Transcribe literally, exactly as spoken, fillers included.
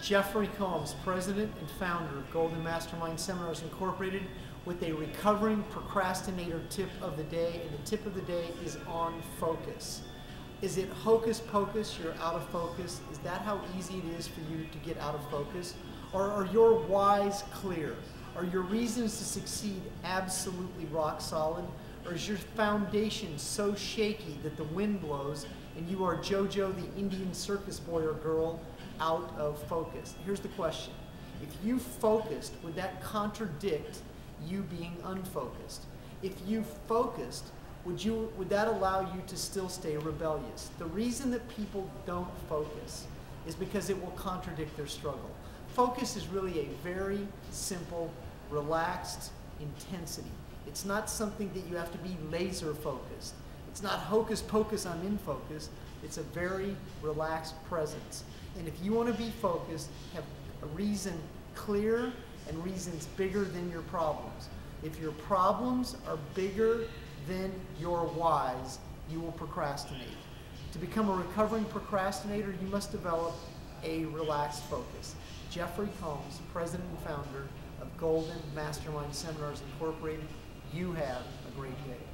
Jeffrey Combs, president and founder of Golden Mastermind Seminars Incorporated, with a recovering procrastinator tip of the day. And the tip of the day is on focus. Is it hocus pocus, you're out of focus? Is that how easy it is for you to get out of focus? Or are your whys clear? Are your reasons to succeed absolutely rock solid? Or is your foundation so shaky that the wind blows and you are JoJo the Indian circus boy or girl out of focus? Here's the question. If you focused, would that contradict you being unfocused? If you focused, would, you, would that allow you to still stay rebellious? The reason that people don't focus is because it will contradict their struggle. Focus is really a very simple, relaxed intensity. It's not something that you have to be laser focused. It's not hocus pocus, I'm in focus. It's a very relaxed presence. And if you want to be focused, have a reason clear and reasons bigger than your problems. If your problems are bigger than your whys, you will procrastinate. To become a recovering procrastinator, you must develop a relaxed focus. Jeffrey Combs, president and founder of Golden Mastermind Seminars Incorporated, you have a great day.